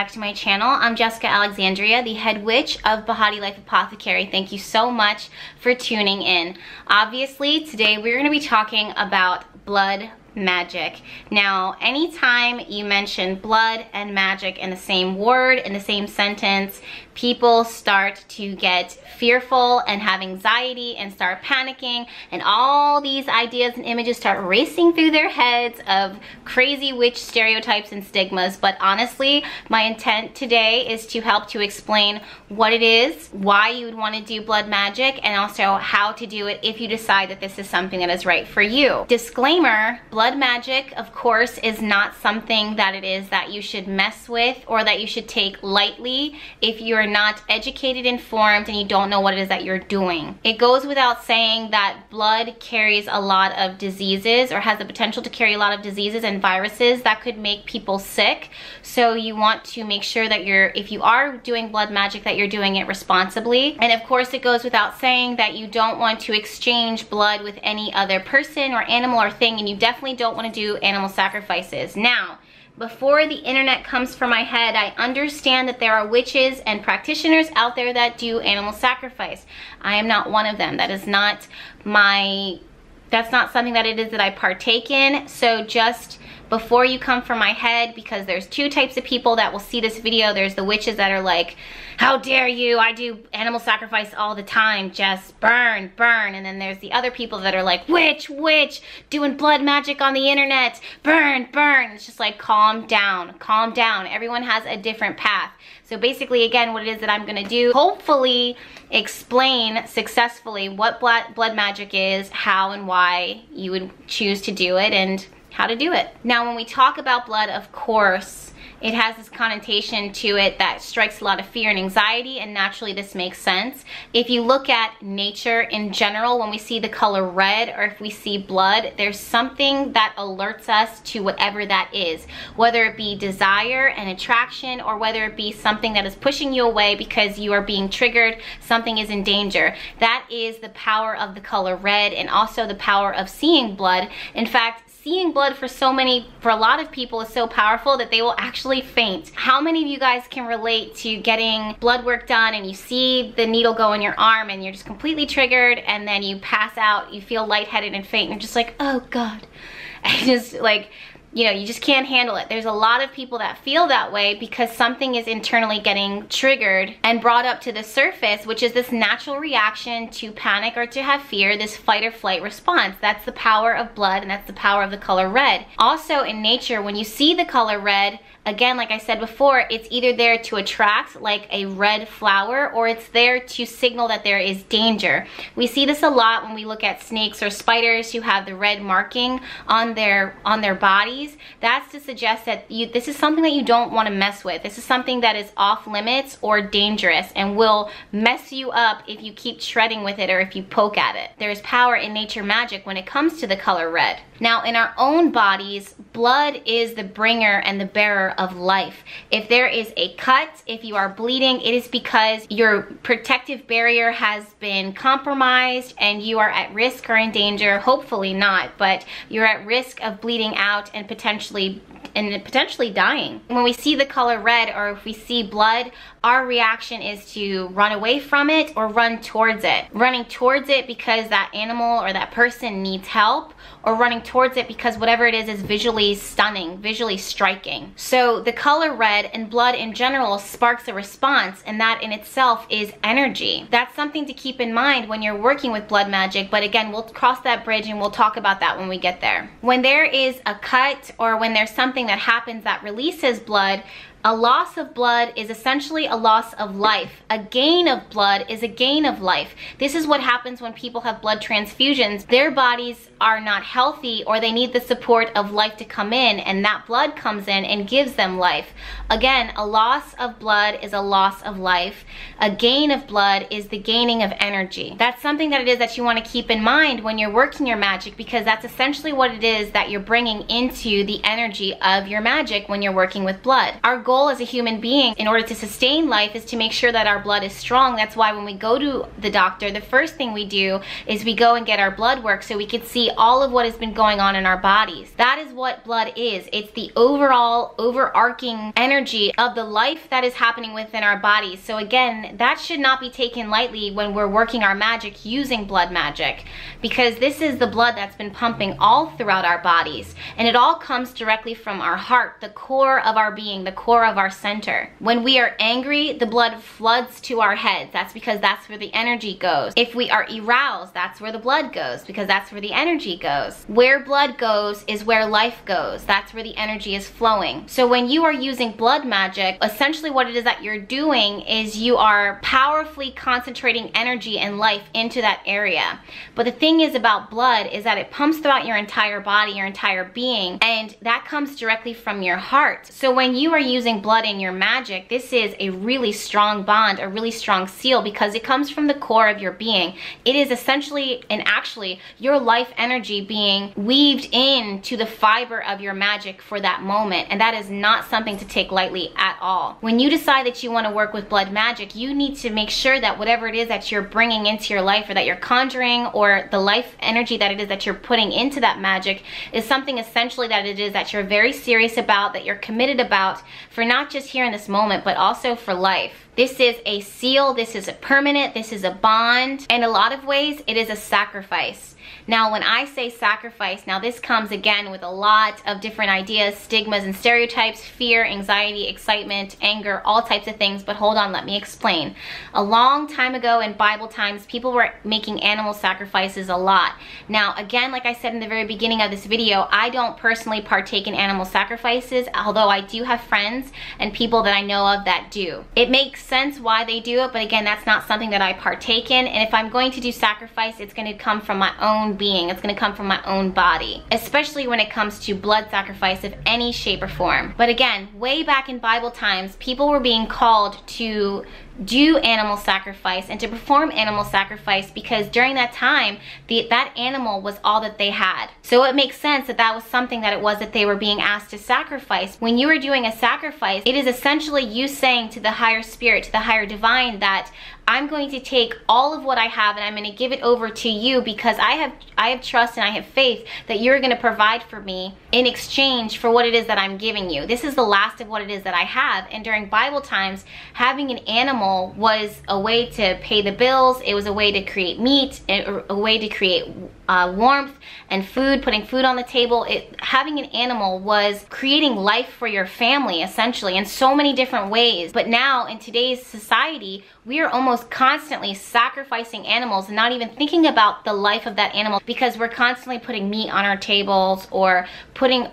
back to my channel. I'm Jessica Alexandria, the head witch of Behati Life Apothecary. Thank you so much for tuning in. Obviously, today we're going to be talking about blood magic. Now, anytime you mention blood and magic in the same word, in the same sentence, people start to get fearful and have anxiety and start panicking, and all these ideas and images start racing through their heads of crazy witch stereotypes and stigmas. But honestly, my intent today is to help to explain what it is, why you would want to do blood magic, and also how to do it if you decide that this is something that is right for you. Disclaimer: blood magic, of course, is not something that it is that you should mess with or that you should take lightly if you're not educated, informed, and you don't know what it is that you're doing. It goes without saying that blood carries a lot of diseases, or has the potential to carry a lot of diseases and viruses that could make people sick. So you want to make sure that if you are doing blood magic, that you're doing it responsibly. And of course, it goes without saying that you don't want to exchange blood with any other person or animal or thing, and you definitely don't want to do animal sacrifices. Now, before the internet comes for my head, I understand that there are witches and practitioners out there that do animal sacrifice. I am not one of them. That is not that's not something that it is that I partake in. So just before you come for my head, because there's two types of people that will see this video. There's the witches that are like, how dare you, I do animal sacrifice all the time, just burn, burn. And then there's the other people that are like, witch, doing blood magic on the internet, burn, burn. It's just like, calm down, calm down. Everyone has a different path. So basically, again, what it is that I'm gonna do, hopefully explain successfully what blood magic is, how and why you would choose to do it, and how to do it. Now, when we talk about blood, of course, it has this connotation to it that strikes a lot of fear and anxiety, and naturally this makes sense. If you look at nature in general, when we see the color red, or if we see blood, there's something that alerts us to whatever that is, whether it be desire and attraction, or whether it be something that is pushing you away because you are being triggered, something is in danger. That is the power of the color red, and also the power of seeing blood. In fact, seeing blood for a lot of people is so powerful that they will actually faint. How many of you guys can relate to getting blood work done and you see the needle go in your arm and you're just completely triggered, and then you pass out, you feel lightheaded and faint, and you're just like, oh God. And just like, you know, you just can't handle it. There's a lot of people that feel that way because something is internally getting triggered and brought up to the surface, which is this natural reaction to panic or to have fear, this fight or flight response. That's the power of blood, and that's the power of the color red. Also in nature, when you see the color red, again, like I said before, it's either there to attract, like a red flower, or it's there to signal that there is danger. We see this a lot when we look at snakes or spiders who have the red marking on their bodies. That's to suggest that this is something that you don't want to mess with. This is something that is off limits or dangerous and will mess you up if you keep treading with it or if you poke at it. There is power in nature magic when it comes to the color red. Now, in our own bodies, blood is the bringer and the bearer of life. If there is a cut, if you are bleeding, it is because your protective barrier has been compromised and you are at risk or in danger. Hopefully not, but you're at risk of bleeding out and potentially dying. When we see the color red, or if we see blood, our reaction is to run away from it or run towards it. Running towards it because that animal or that person needs help, or running towards it because whatever it is visually stunning, visually striking. So the color red and blood in general sparks a response, and that in itself is energy. That's something to keep in mind when you're working with blood magic, but again, we'll cross that bridge and we'll talk about that when we get there. When there is a cut, or when there's something that happens that releases blood, a loss of blood is essentially a loss of life. A gain of blood is a gain of life. This is what happens when people have blood transfusions. Their bodies are not healthy, or they need the support of life to come in, and that blood comes in and gives them life. Again, a loss of blood is a loss of life. A gain of blood is the gaining of energy. That's something that it is that you want to keep in mind when you're working your magic, because that's essentially what it is that you're bringing into the energy of your magic when you're working with blood. Our goal goal as a human being in order to sustain life is to make sure that our blood is strong. That's why when we go to the doctor, the first thing we do is we go and get our blood work so we can see all of what has been going on in our bodies. That is what blood is. It's the overall overarching energy of the life that is happening within our bodies. So again, that should not be taken lightly when we're working our magic using blood magic, because this is the blood that's been pumping all throughout our bodies, and it all comes directly from our heart, the core of our being, the core of our center. When we are angry, the blood floods to our heads. That's because that's where the energy goes. If we are aroused, that's where the blood goes, because that's where the energy goes. Where blood goes is where life goes. That's where the energy is flowing. So when you are using blood magic, essentially what it is that you're doing is you are powerfully concentrating energy and life into that area. But the thing is about blood is that it pumps throughout your entire body, your entire being, and that comes directly from your heart. So when you are using blood in your magic, this is a really strong bond, a really strong seal, because it comes from the core of your being. It is essentially and actually your life energy being weaved into the fiber of your magic for that moment, and that is not something to take lightly at all. When you decide that you want to work with blood magic, you need to make sure that whatever it is that you're bringing into your life, or that you're conjuring, or the life energy that it is that you're putting into that magic, is something essentially that it is that you're very serious about, that you're committed about, for not just here in this moment, but also for life. This is a seal, this is a permanent, this is a bond. In a lot of ways, it is a sacrifice. Now, when I say sacrifice, now this comes again with a lot of different ideas, stigmas and stereotypes, fear, anxiety, excitement, anger, all types of things, but hold on, let me explain. A long time ago in Bible times, people were making animal sacrifices a lot. Now, again, like I said in the very beginning of this video, I don't personally partake in animal sacrifices, although I do have friends and people that I know of that do. It makes sense why they do it, but again, that's not something that I partake in, and if I'm going to do sacrifice, it's going to come from my own being, it's going to come from my own body, especially when it comes to blood sacrifice of any shape or form. But again, way back in Bible times, people were being called to do animal sacrifice and to perform animal sacrifice, because during that time, that animal was all that they had. So it makes sense that that was something that it was that they were being asked to sacrifice. When you are doing a sacrifice, it is essentially you saying to the higher spirit, to the higher divine, that I'm going to take all of what I have and I'm going to give it over to you, because I have trust and I have faith that you're going to provide for me in exchange for what it is that I'm giving you. This is the last of what it is that I have. And during Bible times, having an animal was a way to pay the bills. It was a way to create meat, a way to create warmth and food, putting food on the table. Having an animal was creating life for your family, essentially, in so many different ways. But now in today's society, we are almost constantly sacrificing animals and not even thinking about the life of that animal, because we're constantly putting meat on our tables, or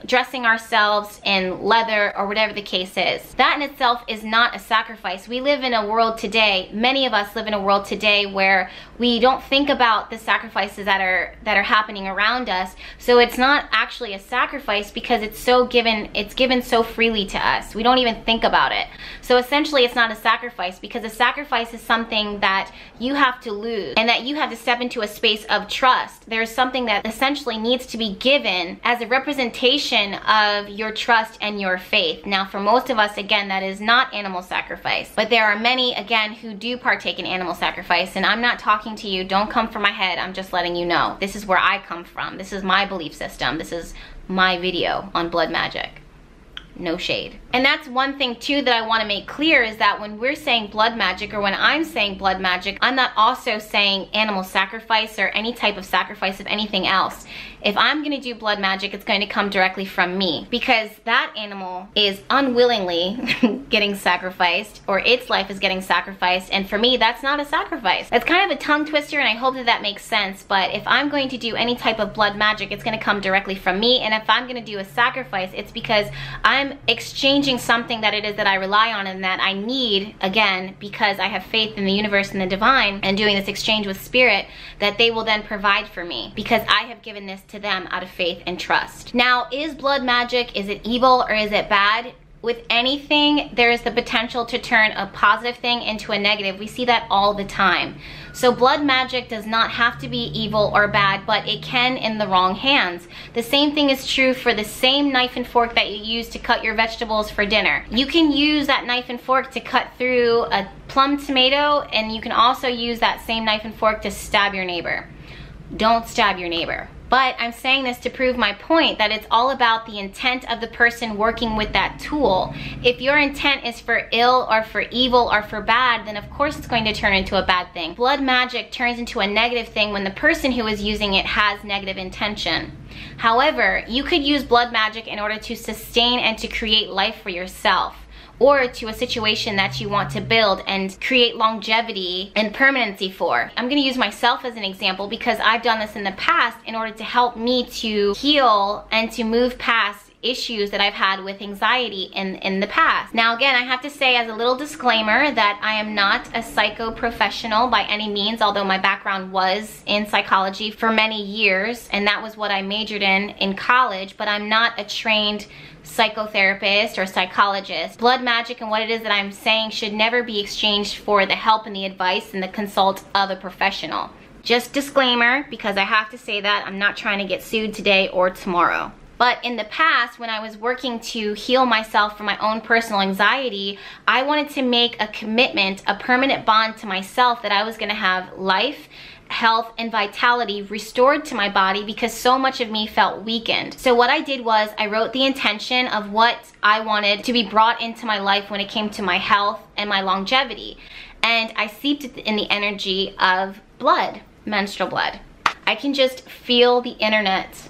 dressing ourselves in leather, or whatever the case is. That in itself is not a sacrifice. We live in a world today, many of us live in a world today where we don't think about the sacrifices that are happening around us. So it's not actually a sacrifice, because it's given so freely to us. We don't even think about it. So essentially it's not a sacrifice, because a sacrifice is something that you have to lose and that you have to step into a space of trust. There's something that essentially needs to be given as a representation of your trust and your faith. Now for most of us, again, that is not animal sacrifice, but there are many, again, who do partake in animal sacrifice, and I'm not talking to you. Don't come from my head. I'm just letting you know. This is where I come from. This is my belief system. This is my video on blood magic. No shade. And that's one thing too that I want to make clear, is that when we're saying blood magic, or when I'm saying blood magic, I'm not also saying animal sacrifice or any type of sacrifice of anything else. If I'm going to do blood magic, it's going to come directly from me, because that animal is unwillingly getting sacrificed, or its life is getting sacrificed, and for me, that's not a sacrifice. That's kind of a tongue twister, and I hope that that makes sense, but if I'm going to do any type of blood magic, it's going to come directly from me, and if I'm going to do a sacrifice, it's because I'm exchanging something that it is that I rely on and that I need, again, because I have faith in the universe and the divine, and doing this exchange with spirit, that they will then provide for me, because I have given this to them out of faith and trust. Now, is blood magic, is it evil or is it bad? with anything, there is the potential to turn a positive thing into a negative. We see that all the time. So blood magic does not have to be evil or bad, but it can in the wrong hands. The same thing is true for the same knife and fork that you use to cut your vegetables for dinner. You can use that knife and fork to cut through a plum tomato, and you can also use that same knife and fork to stab your neighbor. Don't stab your neighbor. But I'm saying this to prove my point that it's all about the intent of the person working with that tool. If your intent is for ill or for evil or for bad, then of course it's going to turn into a bad thing. Blood magic turns into a negative thing when the person who is using it has negative intention. However, you could use blood magic in order to sustain and to create life for yourself, or to a situation that you want to build and create longevity and permanency for. I'm gonna use myself as an example because I've done this in the past in order to help me to heal and to move past issues that I've had with anxiety in the past. Now again, I have to say as a little disclaimer that I am not a psycho professional by any means, although my background was in psychology for many years, and that was what I majored in college, but I'm not a trained psychotherapist or psychologist. Blood magic and what it is that I'm saying should never be exchanged for the help and the advice and the consult of a professional. Just disclaimer, because I have to say that I'm not trying to get sued today or tomorrow. But in the past, when I was working to heal myself from my own personal anxiety, I wanted to make a commitment, a permanent bond to myself that I was gonna have life, health, and vitality restored to my body because so much of me felt weakened. So what I did was I wrote the intention of what I wanted to be brought into my life when it came to my health and my longevity. And I seeped in the energy of blood, menstrual blood. I can just feel the internet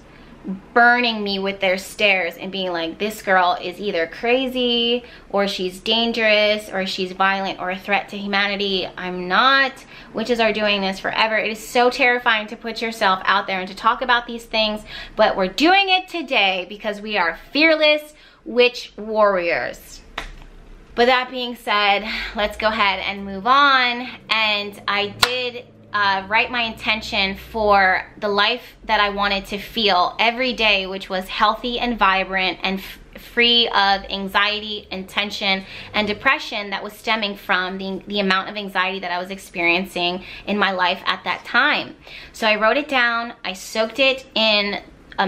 burning me with their stares and being like, this girl is either crazy or she's dangerous or she's violent or a threat to humanity. I'm not. Witches are doing this forever. It is so terrifying to put yourself out there and to talk about these things, but we're doing it today because we are fearless witch warriors. But that being said, let's go ahead and move on. And I did write my intention for the life that I wanted to feel every day, which was healthy and vibrant and free of anxiety and tension and depression that was stemming from the amount of anxiety that I was experiencing in my life at that time. So I wrote it down, I soaked it in a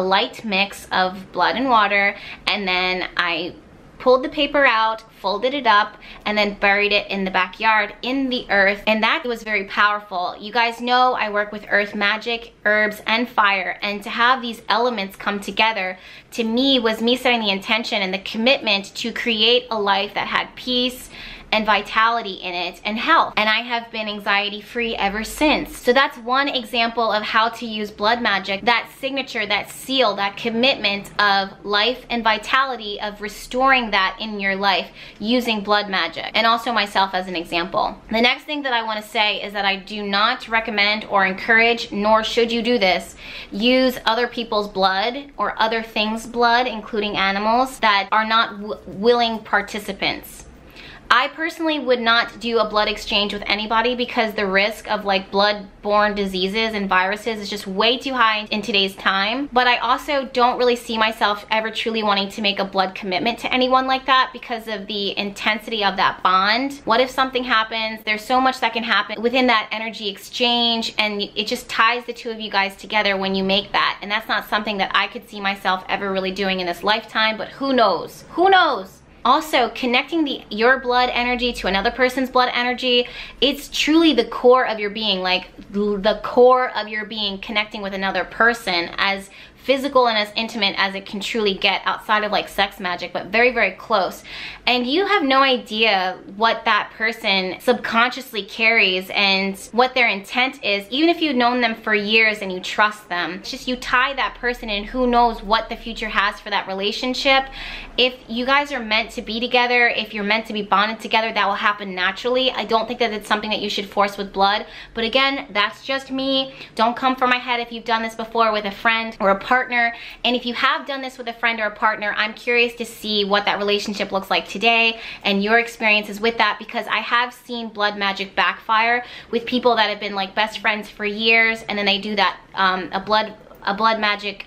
light mix of blood and water, and then I pulled the paper out, folded it up, and then buried it in the backyard in the earth. And that was very powerful. You guys know I work with earth magic, herbs, and fire, and to have these elements come together to me was me setting the intention and the commitment to create a life that had peace and vitality in it and health. And I have been anxiety free ever since. So that's one example of how to use blood magic, that signature, that seal, that commitment of life and vitality, of restoring that in your life using blood magic, and also myself as an example. The next thing that I want to say is that I do not recommend or encourage, nor should you do this, use other people's blood or other things' blood, including animals, that are not willing participants. I personally would not do a blood exchange with anybody because the risk of like blood-borne diseases and viruses is just way too high in today's time. But I also don't really see myself ever truly wanting to make a blood commitment to anyone like that because of the intensity of that bond. What if something happens? There's so much that can happen within that energy exchange, and it just ties the two of you guys together when you make that. And that's not something that I could see myself ever really doing in this lifetime, but who knows? Who knows? Also, connecting your blood energy to another person's blood energy, it's truly the core of your being, like the core of your being connecting with another person, as physical and as intimate as it can truly get outside of like sex magic, but very, very close. And you have no idea what that person subconsciously carries and what their intent is, even if you've known them for years and you trust them. It's just you tie that person in, who knows what the future has for that relationship. If you guys are meant to be together, if you're meant to be bonded together, that will happen naturally. I don't think that it's something that you should force with blood. But again, that's just me. Don't come for my head if you've done this before with a friend or a partner. And if you have done this with a friend or a partner, I'm curious to see what that relationship looks like today and your experiences with that, because I have seen blood magic backfire with people that have been like best friends for years, and then they do that a blood magic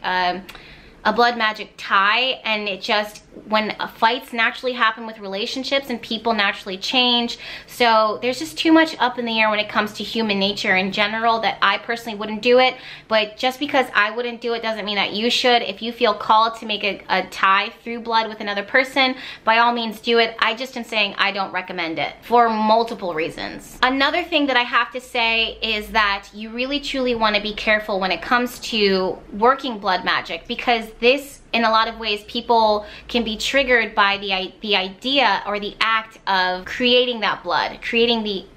a blood magic tie, and it just, when fights naturally happen with relationships and people naturally change, so there's just too much up in the air when it comes to human nature in general that I personally wouldn't do it. But just because I wouldn't do it doesn't mean that you should. If you feel called to make a tie through blood with another person, by all means do it. I just am saying I don't recommend it for multiple reasons. Another thing that I have to say is that you really truly want to be careful when it comes to working blood magic, because this, in a lot of ways, people can be triggered by the idea or the act of creating that blood,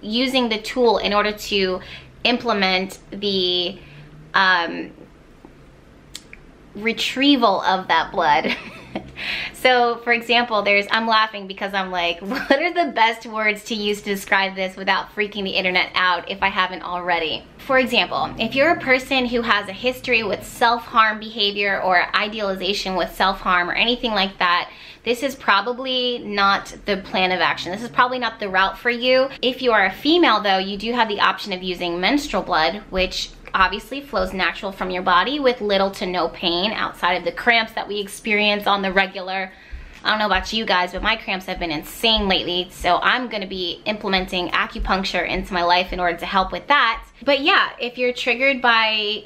using the tool in order to implement the retrieval of that blood. So, for example, I'm laughing because I'm like, what are the best words to use to describe this without freaking the internet out if I haven't already? For example, if you're a person who has a history with self-harm behavior or idealization with self-harm or anything like that, this is probably not the plan of action. This is probably not the route for you. If you are a female, though, you do have the option of using menstrual blood, which obviously flows natural from your body with little to no pain outside of the cramps that we experience on the regular. I don't know about you guys, but my cramps have been insane lately, so I'm gonna be implementing acupuncture into my life in order to help with that. But yeah, if you're triggered by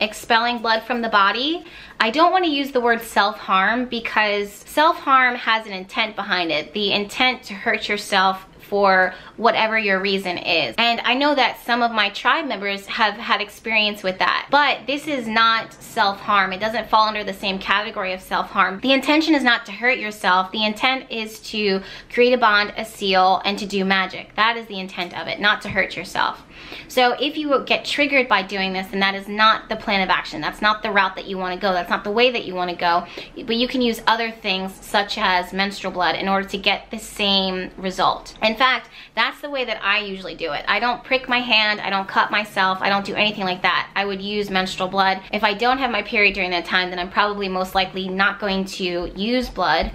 expelling blood from the body, I don't want to use the word self-harm, because self-harm has an intent behind it, the intent to hurt yourself for whatever your reason is. And I know that some of my tribe members have had experience with that, but this is not self-harm. It doesn't fall under the same category of self-harm. The intention is not to hurt yourself. The intent is to create a bond, a seal, and to do magic. That is the intent of it, not to hurt yourself. So if you get triggered by doing this, then that is not the plan of action. That's not the route that you want to go. That's not the way that you want to go. But you can use other things such as menstrual blood in order to get the same result. In fact, that's the way that I usually do it. I don't prick my hand. I don't cut myself. I don't do anything like that. I would use menstrual blood. If I don't have my period during that time, then I'm probably most likely not going to use blood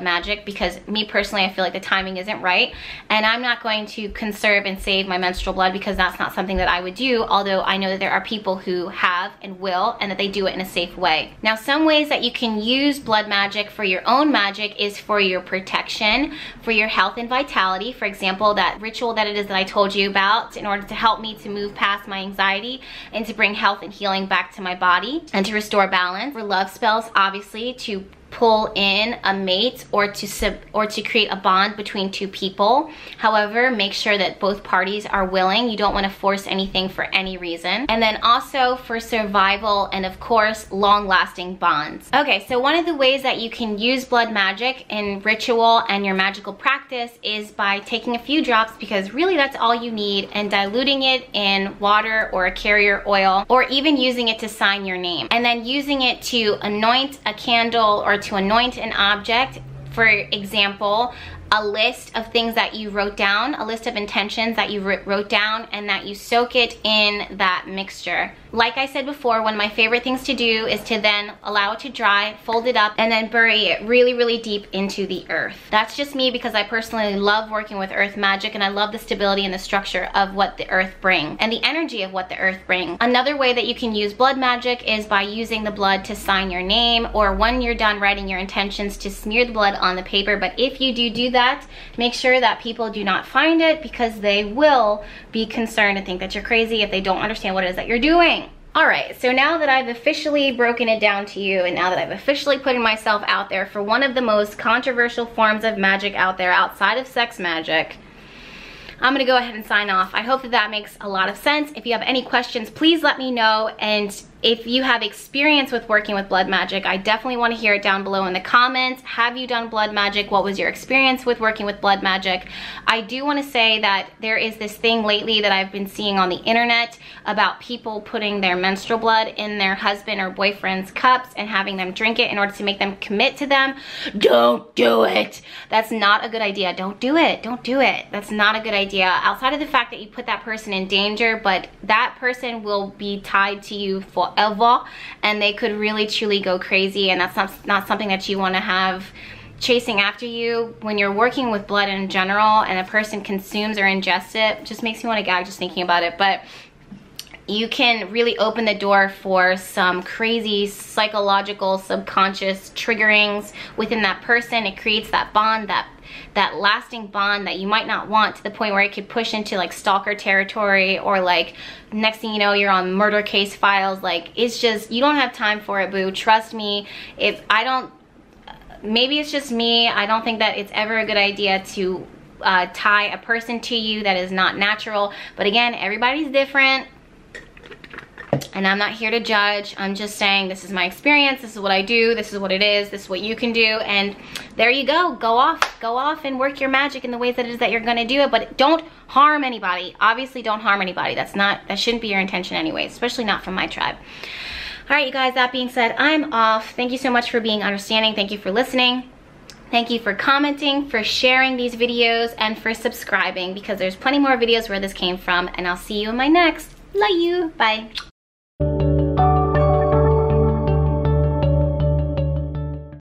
magic, because me personally, I feel like the timing isn't right, and I'm not going to conserve and save my menstrual blood, because that's not something that I would do, although I know that there are people who have and will, and that they do it in a safe way. Now, some ways that you can use blood magic for your own magic is for your protection, for your health and vitality. For example, that ritual that it is that I told you about in order to help me to move past my anxiety and to bring health and healing back to my body and to restore balance. For love spells, obviously, to pull in a mate or to create a bond between two people. However, make sure that both parties are willing. You don't want to force anything for any reason. And then also for survival and, of course, long-lasting bonds. Okay, so one of the ways that you can use blood magic in ritual and your magical practice is by taking a few drops, because really that's all you need, and diluting it in water or a carrier oil, or even using it to sign your name. And then using it to anoint a candle or to anoint an object. For example, a list of things that you wrote down, a list of intentions that you wrote down, and that you soak it in that mixture. Like I said before, one of my favorite things to do is to then allow it to dry, fold it up, and then bury it really, really deep into the earth. That's just me, because I personally love working with earth magic, and I love the stability and the structure of what the earth brings and the energy of what the earth brings. Another way that you can use blood magic is by using the blood to sign your name, or when you're done writing your intentions, to smear the blood on the paper. But if you do that, make sure that people do not find it, because they will be concerned and think that you're crazy if they don't understand what it is that you're doing. All right, so now that I've officially broken it down to you, and now that I've officially put myself out there for one of the most controversial forms of magic out there outside of sex magic, I'm gonna go ahead and sign off. I hope that that makes a lot of sense. If you have any questions, please let me know. And if you have experience with working with blood magic, I definitely wanna hear it down below in the comments. Have you done blood magic? What was your experience with working with blood magic? I do wanna say that there is this thing lately that I've been seeing on the internet about people putting their menstrual blood in their husband or boyfriend's cups and having them drink it in order to make them commit to them. Don't do it. That's not a good idea. Don't do it. Don't do it. That's not a good idea, outside of the fact that you put that person in danger, but that person will be tied to you for ever, and they could really truly go crazy, and that's not something that you want to have chasing after you. When you're working with blood in general and a person consumes or ingests it, just makes me want to gag just thinking about it. But you can really open the door for some crazy psychological, subconscious triggerings within that person. It creates that bond, that lasting bond that you might not want, to the point where it could push into like stalker territory, or like next thing you know you're on murder case files. Like, it's just, you don't have time for it, boo. Trust me. Maybe it's just me. I don't think that it's ever a good idea to tie a person to you that is not natural. But again, everybody's different. And I'm not here to judge. I'm just saying this is my experience. This is what I do. This is what it is. This is what you can do. And there you go. Go off and work your magic in the ways that it is that you're going to do it. But don't harm anybody. Obviously, don't harm anybody. That shouldn't be your intention anyway, especially not from my tribe. All right, you guys, that being said, I'm off. Thank you so much for being understanding. Thank you for listening. Thank you for commenting, for sharing these videos, and for subscribing, because there's plenty more videos where this came from. And I'll see you in my next. Love you. Bye.